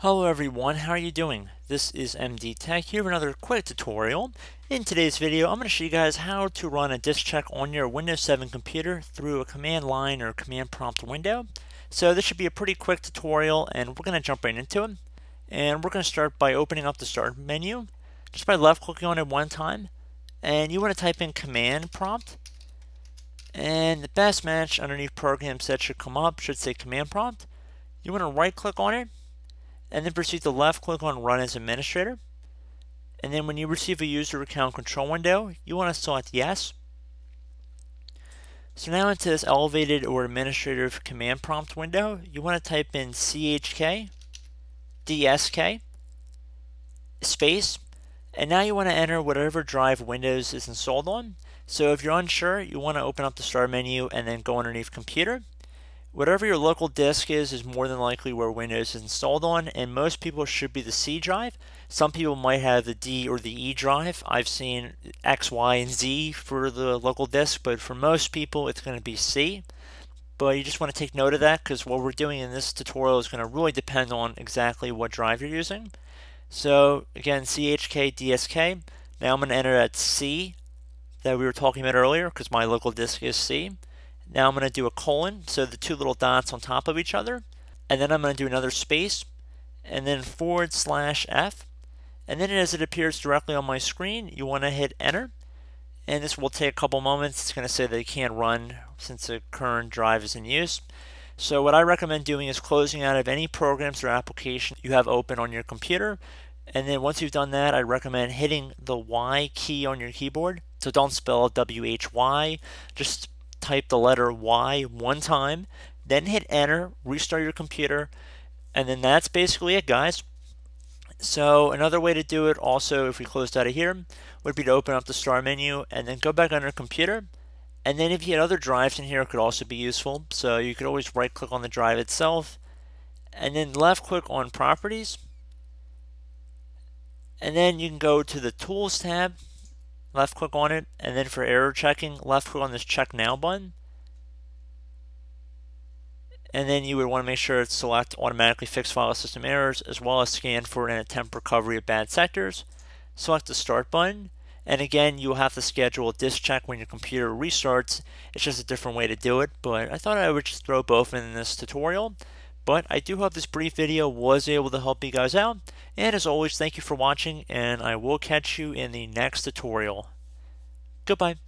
Hello everyone, how are you doing? This is MD Tech here with another quick tutorial. In today's video, I'm going to show you guys how to run a disk check on your Windows 7 computer through a command line or command prompt window. So this should be a pretty quick tutorial and we're going to jump right into it. And we're going to start by opening up the start menu just by left clicking on it one time. And you want to type in command prompt. And the best match underneath program set should come up, should say command prompt. You want to right click on it. And then proceed to left click on Run as Administrator. And then when you receive a user account control window, you want to select Yes. So now into this elevated or administrative command prompt window, you want to type in CHKDSK space. And now you want to enter whatever drive Windows is installed on. So if you're unsure, you want to open up the start menu and then go underneath Computer. Whatever your local disk is more than likely where Windows is installed on, and most people should be the C drive. Some people might have the D or the E drive. I've seen X, Y, and Z for the local disk, but for most people it's going to be C. But you just want to take note of that because what we're doing in this tutorial is going to really depend on exactly what drive you're using. So again, CHKDSK. Now I'm going to enter that C that we were talking about earlier because my local disk is C. Now I'm going to do a colon, so the two little dots on top of each other, and then I'm going to do another space, and then /F, and then as it appears directly on my screen, you want to hit enter, and this will take a couple moments. It's going to say that it can't run since the current drive is in use. So what I recommend doing is closing out of any programs or application you have open on your computer, and then once you've done that, I recommend hitting the Y key on your keyboard. So don't spell W-H-Y, just type the letter Y one time, then hit enter, restart your computer, and then that's basically it, guys. So another way to do it also, if we closed out of here, would be to open up the start menu and then go back under computer, and then if you had other drives in here, it could also be useful. So you could always right click on the drive itself and then left click on properties, and then you can go to the tools tab, left click on it, and then for error checking, left click on this check now button, and then you would want to make sure it's select automatically fix file system errors as well as scan for and attempt recovery of bad sectors. Select the start button, and again you'll have to schedule a disk check when your computer restarts. It's just a different way to do it, but I thought I would just throw both in this tutorial. But I do hope this brief video was able to help you guys out. And as always, thank you for watching, and I will catch you in the next tutorial. Goodbye.